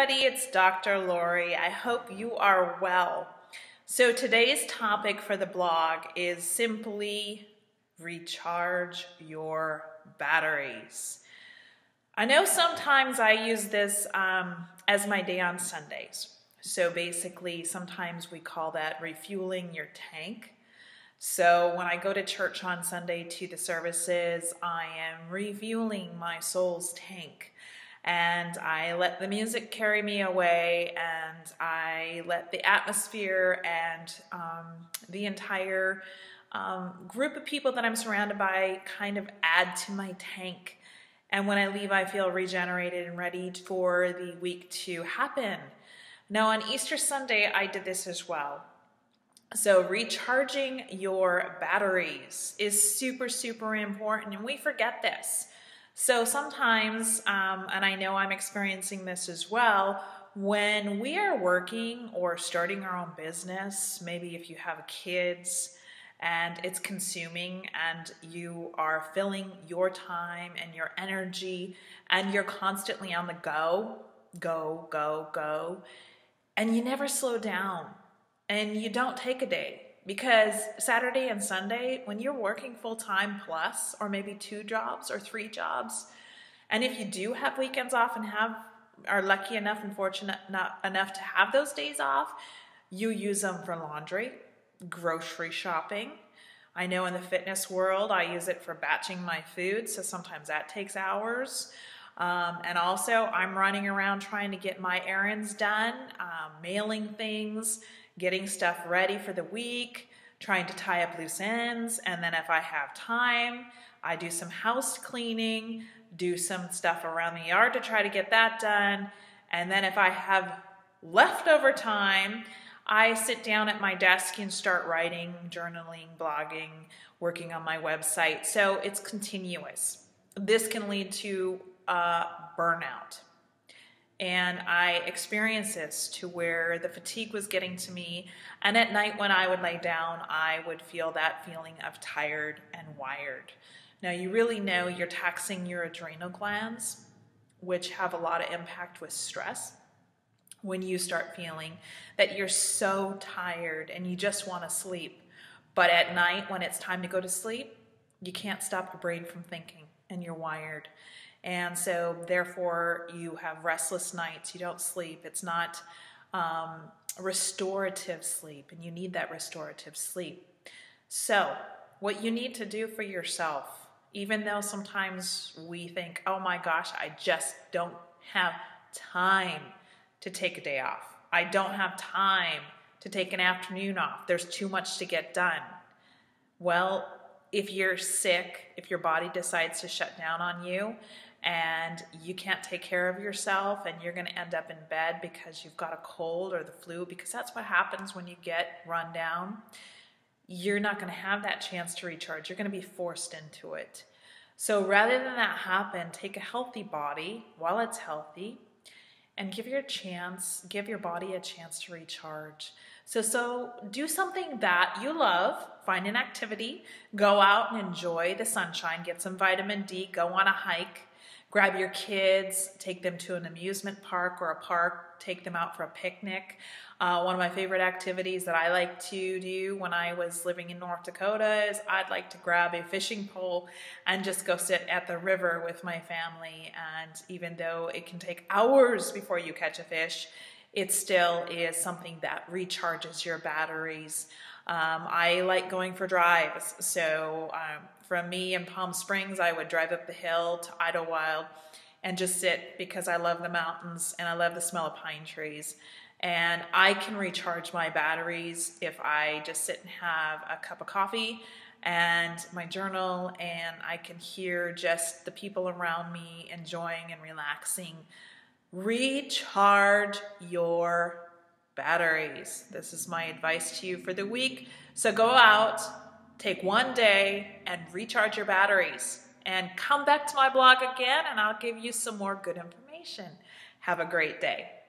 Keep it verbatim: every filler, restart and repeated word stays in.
everybody, it's Doctor Lori. I hope you are well. So today's topic for the blog is simply recharge your batteries. I know sometimes I use this um, as my day on Sundays. So basically sometimes we call that refueling your tank. So when I go to church on Sunday to the services, I am refueling my soul's tank. And I let the music carry me away, and I let the atmosphere and um, the entire um, group of people that I'm surrounded by kind of add to my tank. And when I leave, I feel regenerated and ready for the week to happen. Now on Easter Sunday, I did this as well. So recharging your batteries is super, super important, and we forget this. So sometimes, um, and I know I'm experiencing this as well, when we are working or starting our own business, maybe if you have kids and it's consuming and you are filling your time and your energy and you're constantly on the go, go, go, go, and you never slow down and you don't take a day. Because Saturday and Sunday, when you're working full-time plus, or maybe two jobs or three jobs, and if you do have weekends off and have are lucky enough and fortunate enough to have those days off, you use them for laundry, grocery shopping. I know in the fitness world, I use it for batching my food, so sometimes that takes hours. Um, and also, I'm running around trying to get my errands done, um, mailing things, getting stuff ready for the week, trying to tie up loose ends, and then if I have time, I do some house cleaning, do some stuff around the yard to try to get that done, and then if I have leftover time, I sit down at my desk and start writing, journaling, blogging, working on my website, so it's continuous. This can lead to uh, burnout. And I experienced this to where the fatigue was getting to me. And at night when I would lay down, I would feel that feeling of tired and wired. Now you really know you're taxing your adrenal glands, which have a lot of impact with stress. When you start feeling that you're so tired and you just want to sleep, but at night when it's time to go to sleep, you can't stop your brain from thinking and you're wired. And so therefore you have restless nights, you don't sleep, it's not um, restorative sleep, and you need that restorative sleep. So what you need to do for yourself, even though sometimes we think, oh my gosh, I just don't have time to take a day off. I don't have time to take an afternoon off. There's too much to get done. Well, if you're sick, if your body decides to shut down on you, and you can't take care of yourself, and you're going to end up in bed because you've got a cold or the flu, because that's what happens when you get run down, you're not going to have that chance to recharge. You're going to be forced into it. So rather than that happen, take a healthy body while it's healthy, and give your chance, give your body a chance to recharge. So, so do something that you love, find an activity, go out and enjoy the sunshine, get some vitamin D, go on a hike, grab your kids, take them to an amusement park or a park, take them out for a picnic. Uh, one of my favorite activities that I like to do when I was living in North Dakota is I'd like to grab a fishing pole and just go sit at the river with my family. And even though it can take hours before you catch a fish, it still is something that recharges your batteries. Um, I like going for drives. So um, from me in Palm Springs, I would drive up the hill to Idyllwild and just sit because I love the mountains and I love the smell of pine trees. And I can recharge my batteries if I just sit and have a cup of coffee and my journal, and I can hear just the people around me enjoying and relaxing. Recharge your batteries. This is my advice to you for the week. So go out, take one day, and recharge your batteries. And come back to my blog again, and I'll give you some more good information. Have a great day.